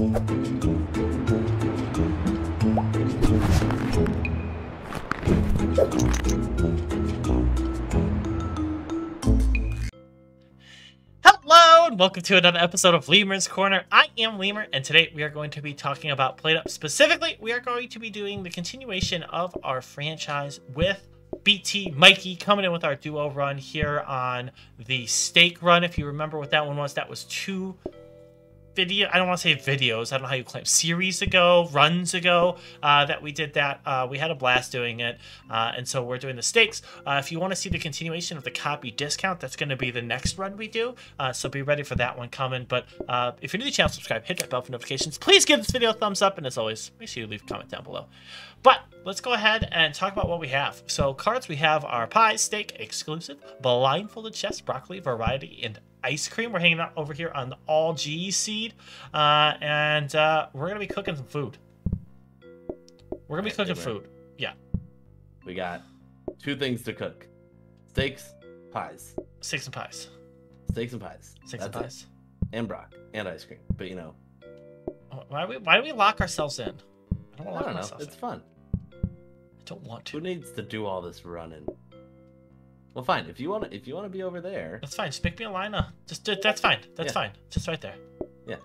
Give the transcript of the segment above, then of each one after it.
Hello and welcome to another episode of Lemur's Corner. I am Lemur and today we are going to be talking about PlateUp. Specifically, we are going to be doing the continuation of our franchise with BT Mikey, coming in with our duo run here on the stake run. If you remember what that one was, that was two video, I don't want to say videos, I don't know how you claim, series ago, runs ago, that we did that. We had a blast doing it, and so we're doing the stakes. If you want to see the continuation of the copy discount, that's going to be the next run we do, so be ready for that one coming. But if you're new to the channel, subscribe, hit that bell for notifications. Please give this video a thumbs up, and as always, make sure you leave a comment down below. But let's go ahead and talk about what we have. So cards we have are pie, steak, exclusive, blindfolded chefs, broccoli, variety, and ice cream. We're hanging out over here on the all G seed, and we're gonna be cooking some food. We're gonna be cooking food. Yeah, we got two things to cook: steaks, pies. Steaks and pies. Steaks and pies. Steaks and pies. And brock and ice cream. But you know, why do we lock ourselves in? I don't know. It's fun. I don't want to. Who needs to do all this running? Well, fine. If you wanna be over there, that's fine. Just make me a line. That's fine. That's fine. Just right there. Yeah.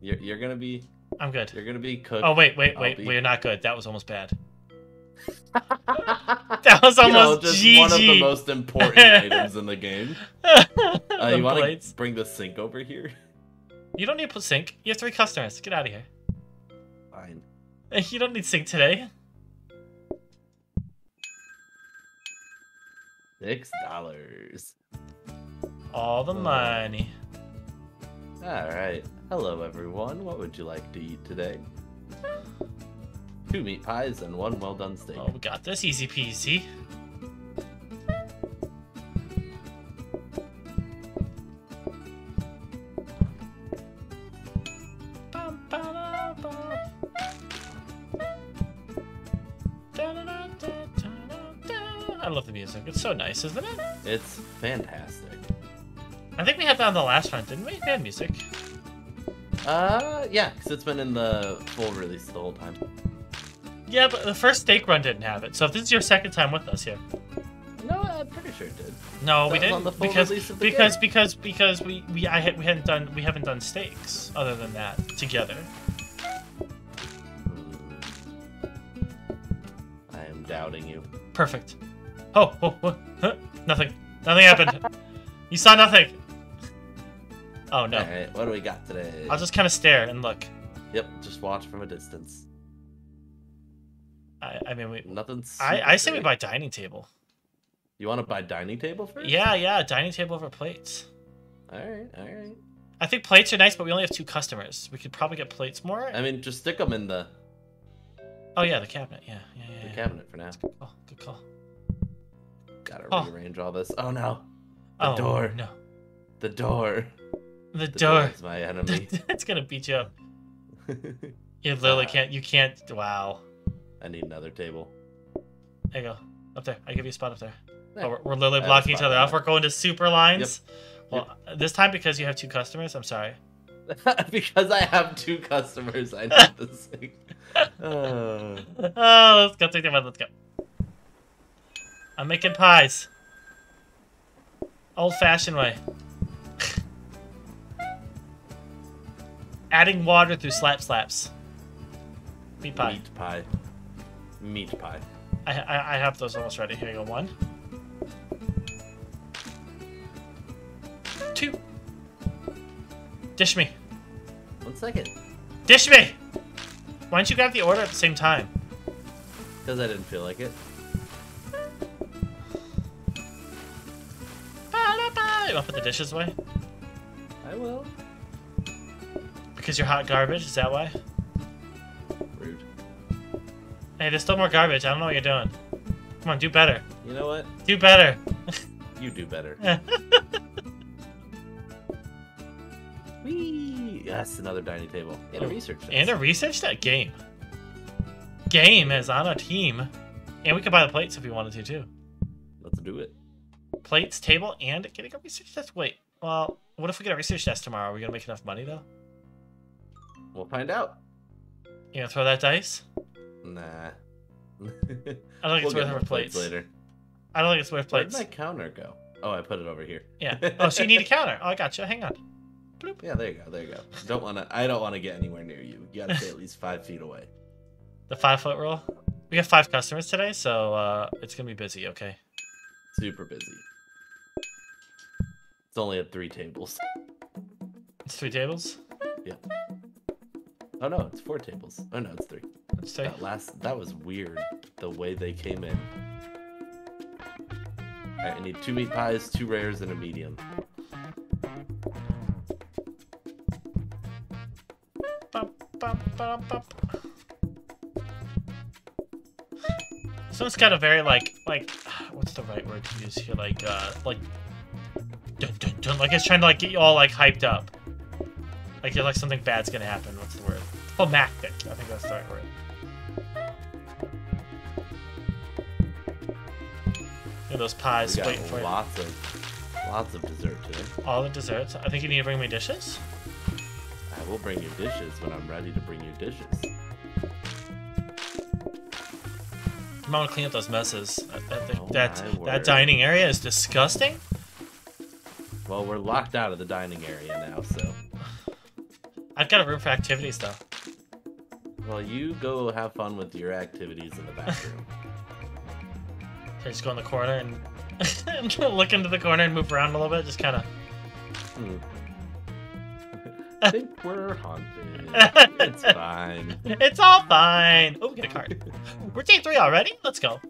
You're gonna be. I'm good. You're gonna be cooked. Oh wait. We're not good. That was almost bad. That was almost just GG. One of the most important items in the game. You wanna bring the sink over here? You don't need to put sink. You have 3 customers. Get out of here. Fine. You don't need sink today. $6. All the money. All right. Hello, everyone. What would you like to eat today? 2 meat pies and 1 well-done steak. Oh, we got this. Easy peasy. I love the music. It's so nice, isn't it? It's fantastic. I think we had that on the last one, didn't we? We had music. Yeah, because it's been in the full release the whole time. Yeah, but the first steak run didn't have it. So if this is your second time with us here. No, I'm pretty sure it did. No, we didn't, because we haven't done steaks other than that together. I am doubting you. Perfect. Oh, huh? Nothing. Nothing happened. You saw nothing. Oh, no. All right, what do we got today? I'll just kind of stare and look. Yep, just watch from a distance. I say we buy dining table. You want to buy dining table first? Yeah, dining table over plates. All right. I think plates are nice, but we only have 2 customers. We could probably get plates more. I mean, just stick them in the... Oh, yeah, the cabinet. Yeah. The cabinet for now. Oh, good call. Gotta rearrange all this. Oh no. The door. No. The door. The door is my enemy. It's gonna beat you up. You literally can't. You can't. Wow. I need another table. There you go. Up there. I give you a spot up there. Yeah. Oh, we're literally blocking each other off. We're going to super lines. Yep. Well, this time because you have 2 customers. I'm sorry. Because I have 2 customers. I know this thing. Let's go. Take them out. Let's go. I'm making pies. Old-fashioned way. Adding water through slaps. Meat pie. Meat pie. I have those almost ready. Here you go. 1. 2. Dish me. 1 second. Dish me! Why didn't you grab the order at the same time? Because I didn't feel like it. You want to put the dishes away? I will. Because you're hot garbage, is that why? Rude. Hey, there's still more garbage. I don't know what you're doing. Come on, do better. You know what? Do better. You do better. Whee! Yes, another dining table. And a research desk. And a research desk? Game. Game is on a team. And we could buy the plates if we wanted to, too. Let's do it. Plates, table, and getting a research desk. Wait, well, what if we get a research desk tomorrow? Are we gonna make enough money though? We'll find out. You gonna throw that dice? Nah. I don't think it's worth our plates later. I don't think it's worth plates. Where did my counter go? Oh, I put it over here. Yeah. Oh, so you need a counter. Oh, I gotcha. Hang on. Bloop. Yeah, there you go. There you go. Don't wanna. I don't want to get anywhere near you. You gotta stay at least 5 feet away. The 5 foot rule. We have 5 customers today, so it's gonna be busy. Okay. Super busy. It's only at 3 tables. It's 3 tables? Yeah. Oh no, it's 4 tables. Oh no, it's 3. Let's take that was weird, the way they came in. Alright, I need 2 meat pies, 2 rares, and a medium. So it's kind of very like what's the right word to use here? Like dun, dun, dun. Like it's trying to like get you all like hyped up. Like you're like something bad's gonna happen. What's the word? Climactic. I think that's the right word. Look at those pies waiting for you. Lots of dessert today. All the desserts. I think you need to bring me dishes. I will bring you dishes when I'm ready to bring you dishes. I'm gonna clean up those messes. That dining area is disgusting. Well, we're locked out of the dining area now, so. I've got a room for activities, though. Well, you go have fun with your activities in the bathroom. I just go in the corner and look into the corner and move around a little bit. Just kind of. I think we're haunted. It's fine. It's all fine. Oh, get a card. We're day 3 already. Let's go.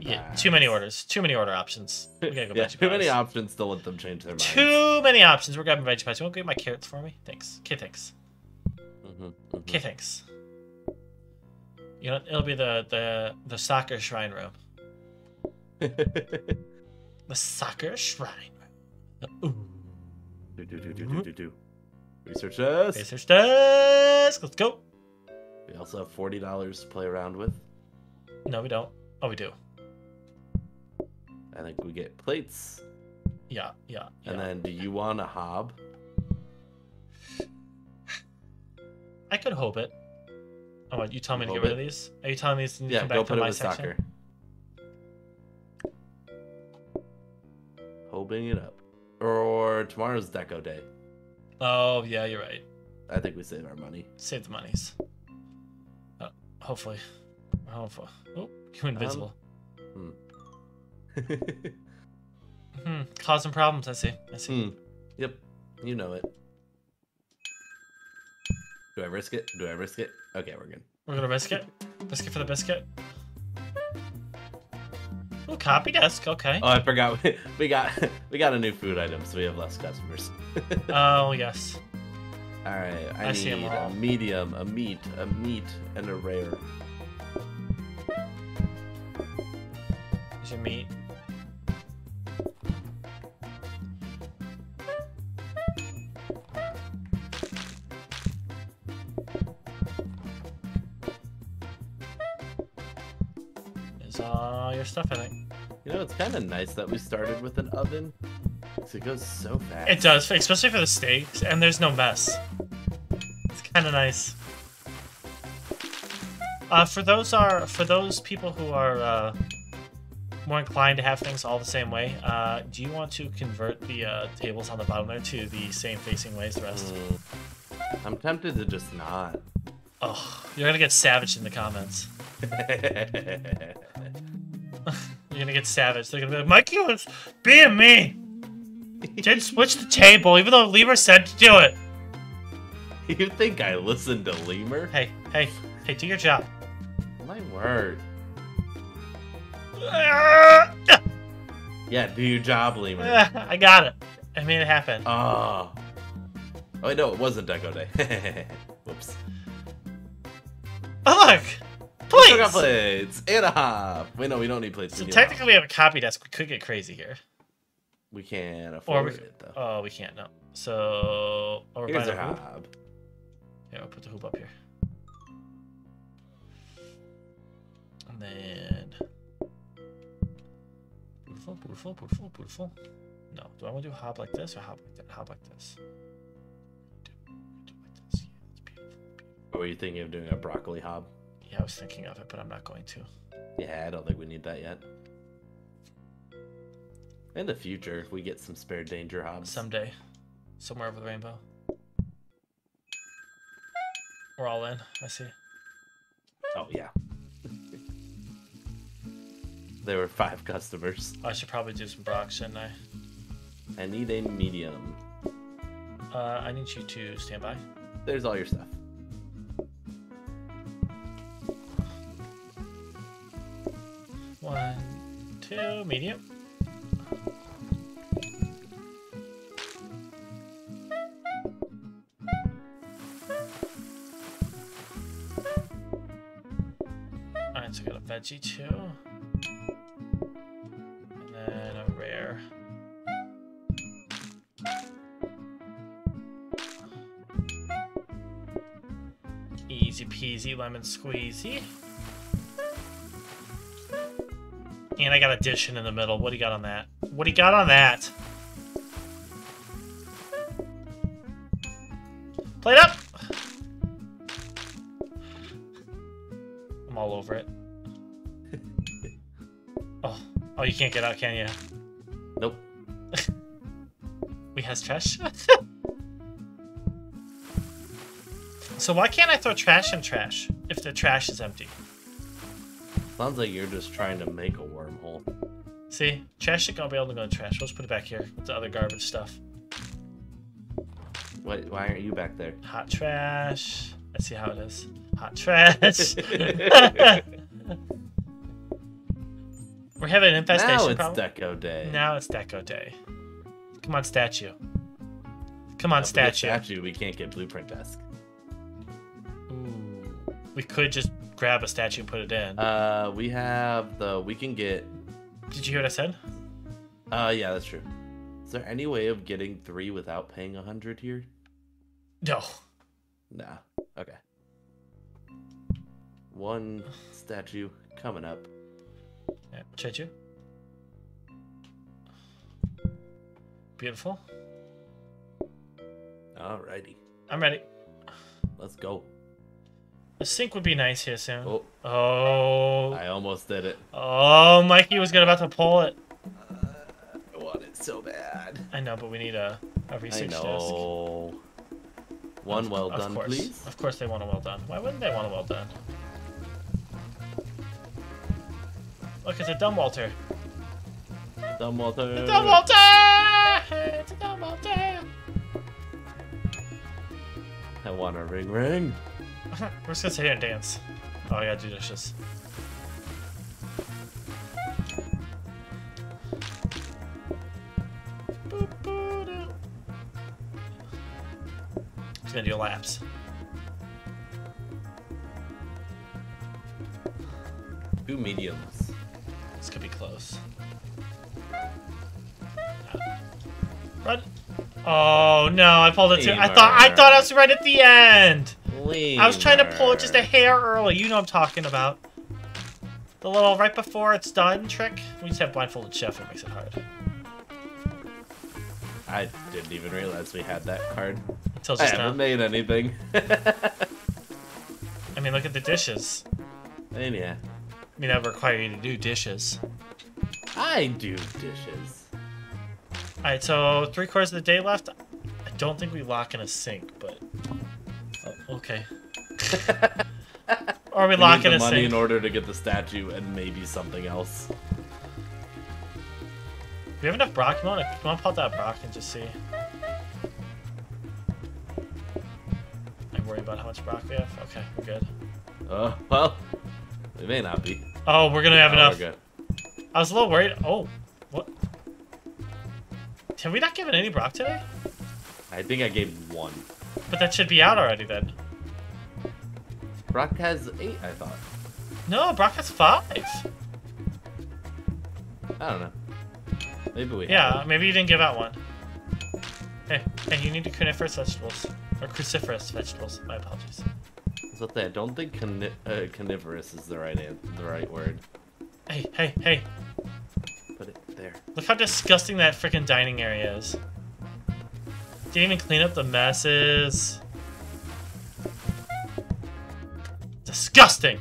Yeah, too many orders. Too many order options. We gotta go back to many options to let them change their minds. Too many options. We're grabbing veggie pies. You won't get my carrots for me? Thanks. Okay, thanks. Okay, thanks. You know, it'll be the soccer shrine room. The soccer shrine room. Ooh. Do. Research desk. Research desk. Let's go. We also have $40 to play around with. No, we don't. Oh, we do. I think we get plates. Yeah. And then do you want a hob? I could hope it. Oh, what, you tell me to get rid of these? Are you telling me these need to come back to my section? Hobing it up. Or tomorrow's deco day. Oh, yeah, you're right. I think we save our money. Save the monies. Hopefully. Hopefully. Oh, you're invisible. Causing problems, I see. Yep, you know it. Do I risk it? Okay, we're good. We're gonna risk it? Biscuit for the biscuit? Oh, copy desk, okay. Oh, I forgot. We got a new food item, so we have less customers. Oh, yes. Alright, I need a medium, a meat, and a rare. Here's your meat. Stuff, I think. You know, it's kind of nice that we started with an oven because it goes so fast. It does, especially for the steaks, and there's no mess. It's kind of nice. For those people who are more inclined to have things all the same way, do you want to convert the tables on the bottom there to the same facing way as the rest? I'm tempted to just not. Oh, you're gonna get savaged in the comments. You're gonna get savage. They're gonna be like, Mikey was being mean. Didn't switch the table, even though Lemur said to do it. You think I listened to Lemur? Hey, do your job. My word. Yeah, do your job, Lemur. I got it. I made it happen. Oh, wait, no, it wasn't Deco Day. Whoops. Oh, look! Plates! We still got plates! And a hop! Wait, no, we don't need plates. So technically we have a copy desk. We could get crazy here. We can't afford it, though. Oh, we can't, no. So... Oh, here's a hob. Yeah, we'll put the hoop up here. And then... Beautiful. No, do I want to do hob like this or hob like that? Hob like this. Were you thinking of doing a broccoli hob? Yeah, I was thinking of it, but I'm not going to. Yeah, I don't think we need that yet. In the future, we get some spare danger hobs. Someday. Somewhere over the rainbow. We're all in, I see. Oh, yeah. There were 5 customers. I should probably do some brock, shouldn't I? I need a medium. I need you to stand by. There's all your stuff. One, two, medium. All right, so I got a veggie too. And then a rare. Easy peasy lemon squeezy. And I got a dish in the middle. What do you got on that? What do you got on that? Plate up! I'm all over it. Oh, you can't get out, can you? Nope. We has trash? So why can't I throw trash in trash if the trash is empty? Sounds like you're just trying to make a wormhole. See? Trash ain't gonna be able to go in trash. Let's put it back here with the other garbage stuff. Wait, why aren't you back there? Hot trash. Let's see how it is. Hot trash. We're having an infestation problem. Now it's deco day. Now it's deco day. Come on, statue. Come on, statue. Statue, we can't get blueprint desk. Ooh. We could just grab a statue and put it in. We have the... We can get... Did you hear what I said? Yeah, that's true. Is there any way of getting 3 without paying 100 here? No. Nah. Okay. One statue coming up. Yeah, statue. Beautiful. Alrighty. I'm ready. Let's go. The sink would be nice here soon. Oh. Oh. I almost did it. Oh, Mikey was about to pull it. I want it so bad. I know, but we need a research desk. I know. Desk. One well done, please. Of course they want a well done. Why wouldn't they want a well done? Look, it's a Dumbwalter. Dumbwalter. Dumbwalter! It's a Dumbwalter! I want a ring ring. We're just gonna sit here and dance. Oh, I gotta do dishes. Just gonna do laps. Two mediums. This could be close. Run! Oh no, I pulled it too. I thought I was right at the end. I was trying to pull it just a hair early. You know what I'm talking about. The little right before it's done trick. We just have blindfolded chef. It makes it hard. I didn't even realize we had that card. Until just now. I haven't made anything. I mean, look at the dishes. And yeah. I mean, that would require you to do dishes. I do dishes. All right, so 3/4 of the day left. I don't think we lock in a sink, but... Okay. Or are we locking us in? Money in order to get the statue and maybe something else. We have enough brock. You wanna pop that brock and just see? I worry about how much brock we have. Okay, we're good. Well, we may not be. Oh, we're gonna have enough. We're good. I was a little worried. Oh, what? Have we not given any brock today? I think I gave 1. But that should be out already then. Brock has 8, I thought. No, Brock has 5. I don't know. Maybe we. Yeah, have. Maybe you didn't give out 1. Hey, you need to cruciferous vegetables or cruciferous vegetables. My apologies. So I don't think carnivorous is the right word. Hey. Put it there. Look how disgusting that freaking dining area is. Didn't even clean up the messes. disgusting!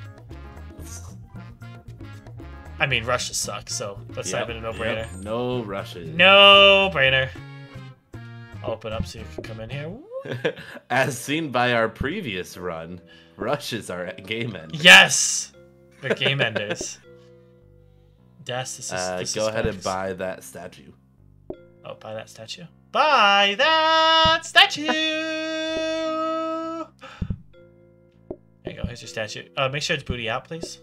I mean, rushes suck, so that's not even a no-brainer. Yep. No rushes. No-brainer. I'll open up so you can come in here. As seen by our previous run, rushes are at game enders. Yes! They're game enders. Yes, this go ahead and buy that statue. Oh, buy that statue? Buy that statue! There you go, here's your statue. Make sure it's booty out, please.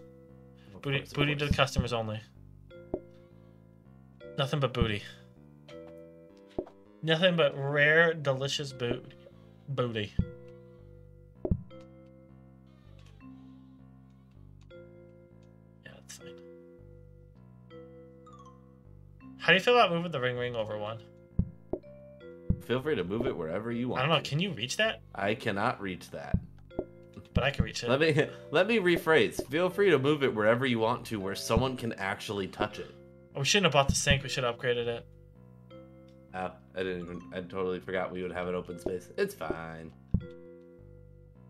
Booty to the customers only. Nothing but booty. Nothing but rare, delicious booty. Yeah, that's fine. How do you feel about moving the ring over one? Feel free to move it wherever you want. I don't know, can you reach that? I cannot reach that. But I can reach it. Let me rephrase. Feel free to move it wherever you want to, where someone can actually touch it. Oh, we shouldn't have bought the sink. We should have upgraded it. Oh, I totally forgot we would have an open space. It's fine.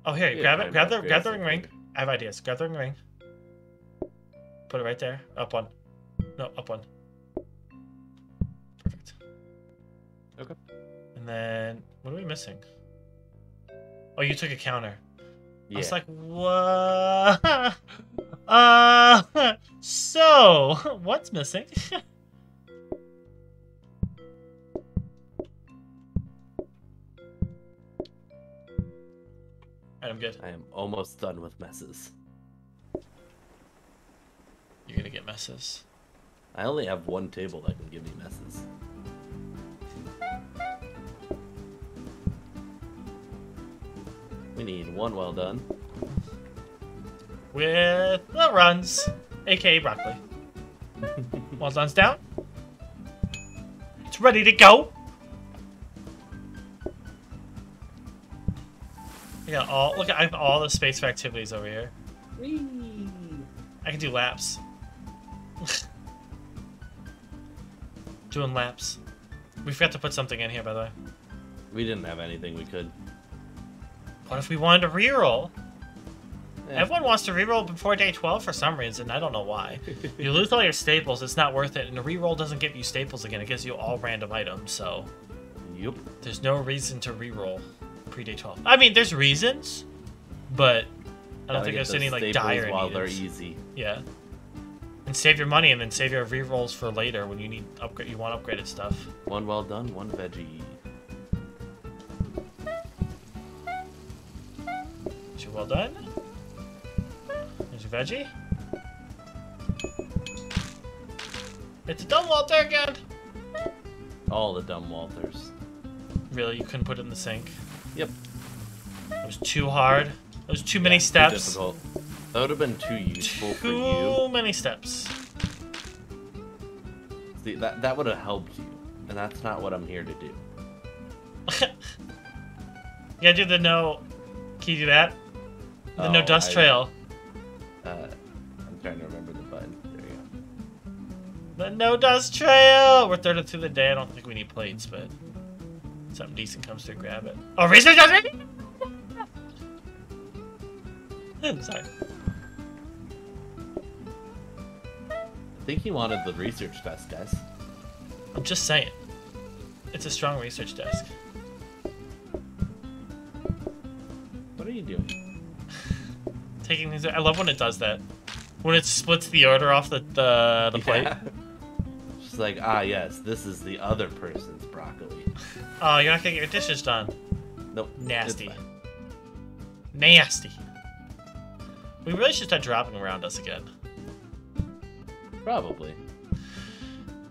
Oh, here, grab the ring. I have ideas. Grab the ring. Put it right there. Up one. No, up one. Perfect. Okay. And then, what are we missing? Oh, you took a counter. Yeah. I was like, what? So, what's missing? Alright, I'm good. I am almost done with messes. You're gonna get messes. I only have one table that can give me messes. We need one well done. With the runs, aka broccoli. Well done's down. It's ready to go. Yeah, look, I have all the space for activities over here. Whee. I can do laps. Doing laps. We forgot to put something in here, by the way. We didn't have anything we could. What if we wanted to reroll? Yeah. Everyone wants to reroll before day 12 for some reason. I don't know why. You lose all your staples. It's not worth it. And a reroll doesn't give you staples again. It gives you all random items. So yep. There's no reason to reroll pre-day 12. I mean, there's reasons, but I don't think there's any like dire while they're easy. Yeah. And save your money and then save your rerolls for later when you need you want upgraded stuff. One well done, one veggie. Well done. There's your veggie. It's a dumb Walter again! All the dumb Walters. Really? You couldn't put it in the sink? Yep. It was too hard. It was too many steps. Too difficult. That would have been too useful for you. Too many steps. See, that would have helped you. And that's not what I'm here to do. Yeah, do the no... Can you do that? The no dust trail. I'm trying to remember the button. There you go. The no dust trail! We're third through the day. I don't think we need plates, but something decent comes through, grab it. Oh, research doesn't! I'm sorry. I think he wanted the research desk, guys. I'm just saying. It's a strong research desk. What are you doing? Taking these. I love when it does that. When it splits the order off the plate. She's like, ah, yes, this is the other person's broccoli. Oh, you're not gonna get your dishes done. Nope. Nasty. Nasty. We really should start dropping around us again. Probably.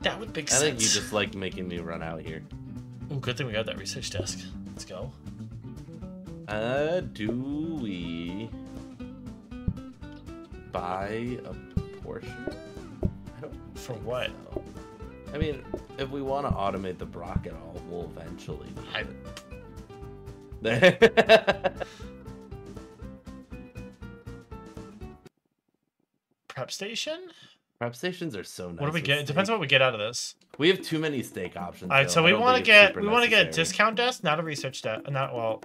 That would make sense. I think you just like making me run out here. Ooh, good thing we got that research desk. Let's go. Do we buy a portion? I don't For what? So. I mean, if we want to automate the Brock at all, we'll eventually do it. Prep station? Prep stations are so nice. What do we get? It depends on what we get out of this. We have too many steak options. All right, so we want to get a discount desk, not a research desk. Not well.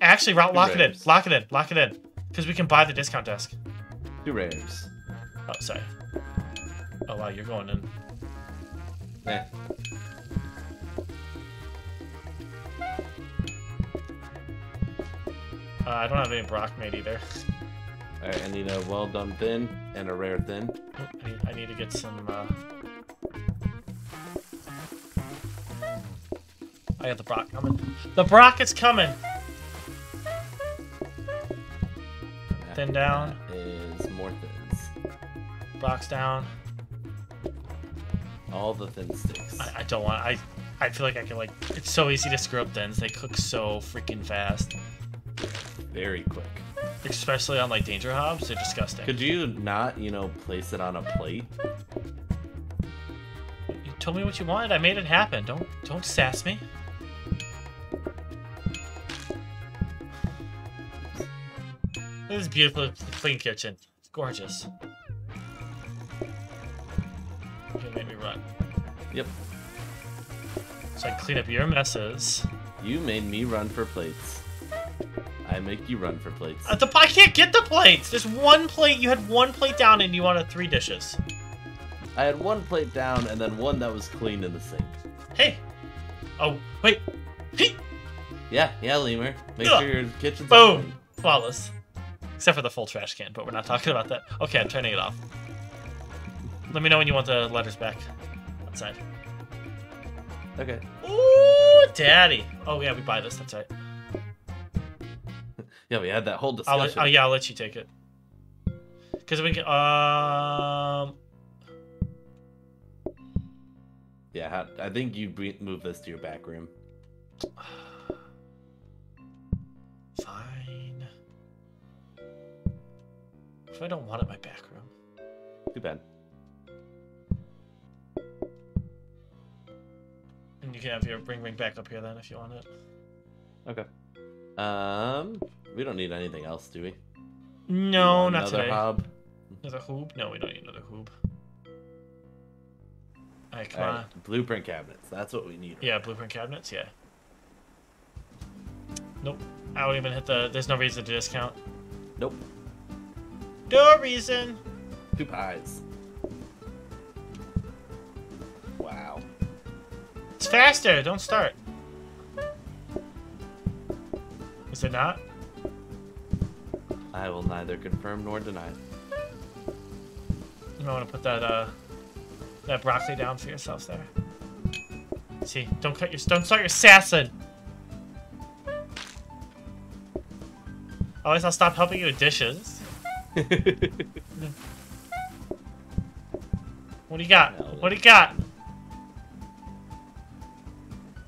Actually, lock it in. Lock it in. Lock it in. Because we can buy the discount desk. 2 rares. Oh, sorry. Oh, wow, you're going in. Eh. I don't have any Brock made either. Alright, I need a well done thin and a rare thin. Oh, I need to get some. I got the Brock coming. The Brock is coming! Thin down. Is more thins. Brock's down. All the thin sticks. I don't want. I feel like I can, like. It's so easy to screw up thins. They cook so freaking fast. Very quick. Especially on like danger hobs, they're disgusting. Could you not, you know, place it on a plate? You told me what you wanted. I made it happen. Don't sass me. This is beautiful, clean kitchen. It's gorgeous. You made me run. Yep. So I clean up your messes. You made me run for plates. I make you run for plates. I can't get the plates! There's one plate! You had one plate down and you wanted 3 dishes. I had one plate down and then one that was clean in the sink. Hey! Oh, wait! Hey! Yeah, Lemur. Make sure your kitchen's boom! Clean. Flawless. Except for the full trash can, but we're not talking about that. Okay, I'm turning it off. Let me know when you want the letters back. Outside. Okay. Ooh, daddy! Oh, yeah, we buy this. That's right. Yeah, we had that whole discussion. I'll let you take it. Because we can. Yeah, I think you move this to your back room. Fine. If I don't want it, my back room. Too bad. And you can have your ring back up here then if you want it. Okay. We don't need anything else, do we? No, not today. Another hob? Another hoob? No, we don't need another hoob. Alright, come on. Blueprint cabinets. That's what we need. Yeah, blueprint cabinets, yeah. Nope. I wouldn't even hit the... There's no reason to discount. Nope. No reason! 2 pies. Wow. It's faster! Don't start. Is it not? I will neither confirm nor deny. You might want to put that that broccoli down for yourselves there. See, don't start your sassing. Otherwise, I'll stop helping you with dishes. What do you got? No, what do you got?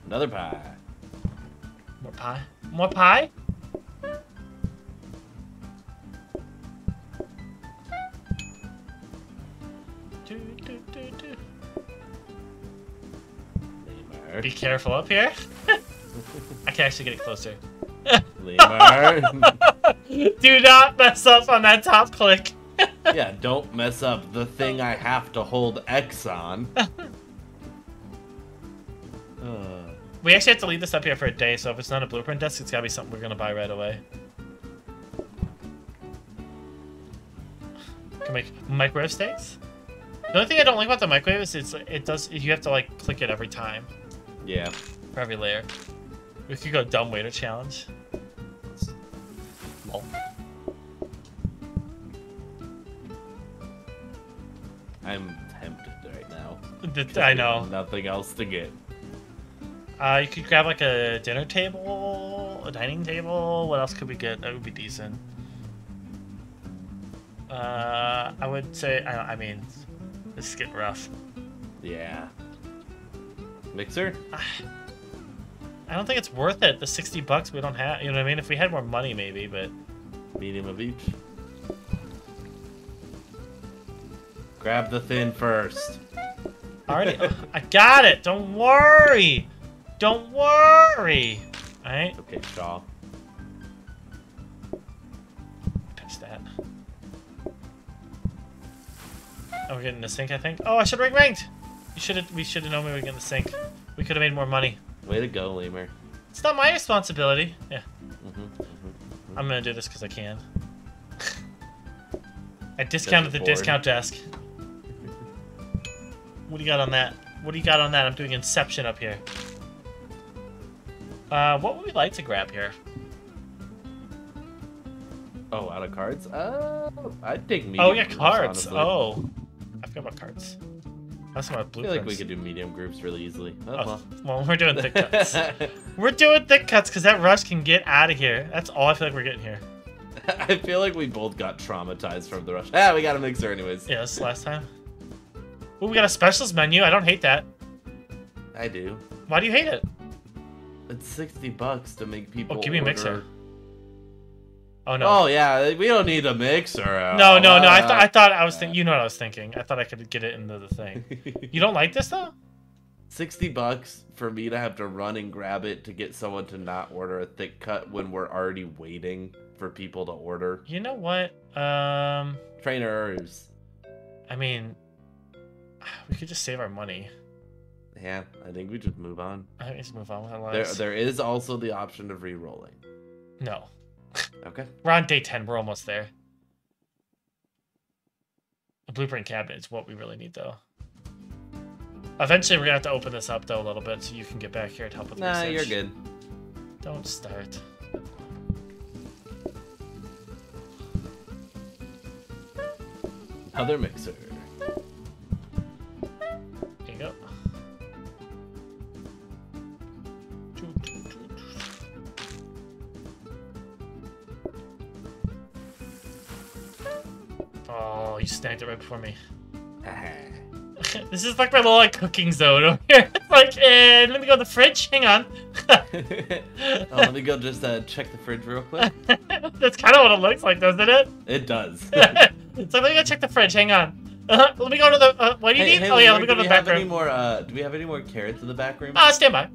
Another pie. More pie. More pie? Be careful up here. I can actually get it closer. Do not mess up on that top click. Yeah, don't mess up the thing I have to hold X on. We actually have to leave this up here for a day, so if it's not a blueprint desk, it's gotta be something we're gonna buy right away. Can we make microwave steaks? The only thing I don't like about the microwave is you have to like click it every time. Yeah. For every layer. We could go dumb waiter challenge. Lol. I'm tempted right now. I know. Nothing else to get. You could grab like a dinner table, a dining table. What else could we get? That would be decent. I would say, I mean, this is getting rough. Yeah. Mixer? I don't think it's worth it. The 60 bucks we don't have, you know what I mean? If we had more money, maybe, but. Medium of each. Grab the thin first. Already, I got it. Don't worry. Don't worry! Alright? Okay, Shaw. Pinch that. Oh, we're getting the sink, I think. Oh, I should have ranked! We should have known we were getting the sink. We could have made more money. Way to go, Lemur. It's not my responsibility. Yeah. I'm gonna do this because I can. I discounted the discount desk. What do you got on that? What do you got on that? I'm doing Inception up here. What would we like to grab here? Oh, out of cards? I'd take medium. Oh, yeah, cards. Honestly. Oh, I forgot about cards. That's my blue. I feel like we could do medium groups really easily. Oh, well, we're doing thick cuts. We're doing thick cuts because that rush can get out of here. That's all I feel like we're getting here. I feel like we both got traumatized from the rush. Ah, we got a mixer anyways. Yeah, this last time. Ooh, we got a specials menu. I don't hate that. I do. Why do you hate it? It's 60 bucks to make people. Oh, give me a mixer. Oh no. Oh yeah, we don't need a mixer. No, no, no. I thought I was thinking. You know what I was thinking. I thought I could get it into the thing. You don't like this though? 60 bucks for me to have to run and grab it to get someone to not order a thick cut when we're already waiting for people to order. You know what? Trainers. I mean, we could just save our money. Yeah, I think we just move on. I think we just move on with our lives. There is also the option of re-rolling. No. Okay. We're on day 10. We're almost there. The blueprint cabinet is what we really need, though. Eventually, we're going to have to open this up, though, a little bit, so you can get back here and help with the research. Nah, you're good. Don't start. Another mixer. There you go. Oh, you snagged it right before me. This is like my little cooking zone over here. It's like, and let me go to the fridge. Hang on. Let me go just check the fridge real quick. That's kind of what it looks like, doesn't it? It does. So let me go check the fridge. Hang on. Let me go to the. What do you need? Hey, oh yeah, let me go to the back room. Do we have any more carrots in the back room? Stand by.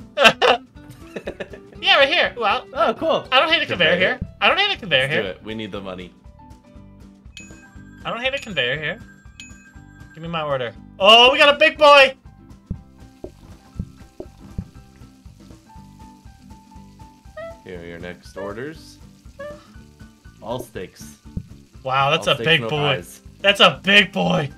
Yeah, right here. Well. Oh, cool. I don't hate a conveyor here. I don't hate a conveyor here. Let's do it. We need the money. I don't hate a conveyor here. Give me my order. Oh, we got a big boy! Here are your next orders. All sticks. Wow, that's a big boy. That's a big boy!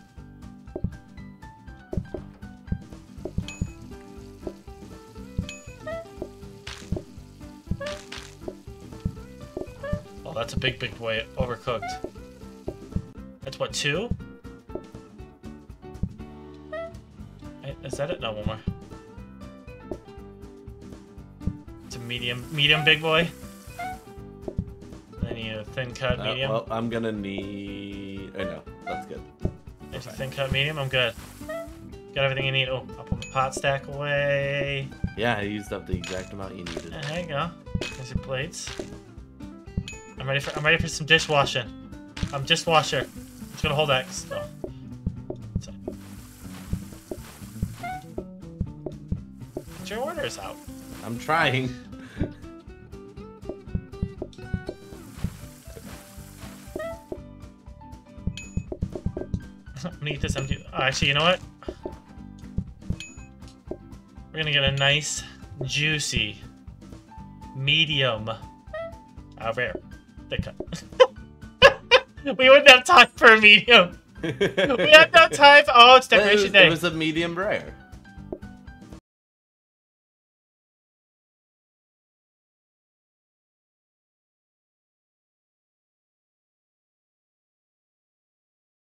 Oh, that's a big boy. Overcooked. That's what, two? Is that it? No, one more. It's a medium big boy. Then you thin cut medium. Well, I'm gonna need. Oh no, that's good. There's a thin cut medium. I'm good. Got everything you need. Oh, I'll put the pot stack away. Yeah, I used up the exact amount you needed. There you go. There's your plates. I'm ready for some dishwashing. I'm dishwasher. It's gonna hold that stuff. So. Get your orders out. I'm trying. I'm gonna get this empty. Oh, actually, you know what? We're gonna get a nice, juicy, medium, rare thick cut. We wouldn't have time for a medium. We have no time. Oh, it's decoration day. It was a medium rare.